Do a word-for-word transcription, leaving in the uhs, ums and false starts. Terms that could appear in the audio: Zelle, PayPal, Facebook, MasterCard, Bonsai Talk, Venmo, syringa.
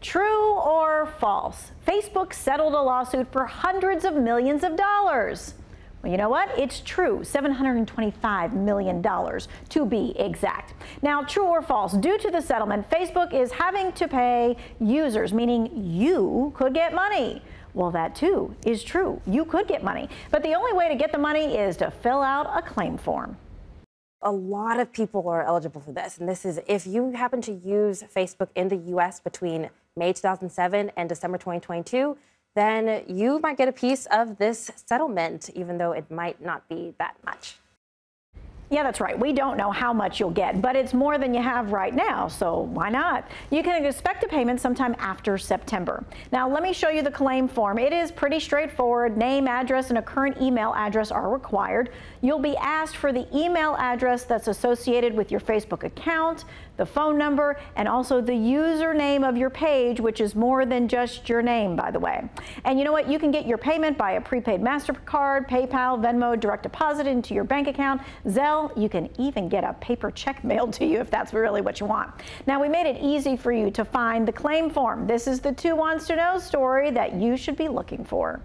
True or false? Facebook settled a lawsuit for hundreds of millions of dollars. Well, you know what? It's true. seven hundred twenty-five million dollars to be exact. Now, true or false? Due to the settlement, Facebook is having to pay users, meaning you could get money. Well, that too is true. You could get money. But the only way to get the money is to fill out a claim form. A lot of people are eligible for this, and this is if you happen to use Facebook in the U S between May two thousand seven and December twenty twenty-two, then you might get a piece of this settlement, even though it might not be that much. Yeah, that's right. We don't know how much you'll get, but it's more than you have right now, so why not? You can expect a payment sometime after September. Now, let me show you the claim form. It is pretty straightforward. Name, address, and a current email address are required. You'll be asked for the email address that's associated with your Facebook account, the phone number, and also the username of your page, which is more than just your name, by the way. And you know what? You can get your payment by a prepaid MasterCard, PayPal, Venmo, direct deposit into your bank account, Zelle. You can even get a paper check mailed to you if that's really what you want. Now, we made it easy for you to find the claim form. This is the Two Wants to Know story that you should be looking for.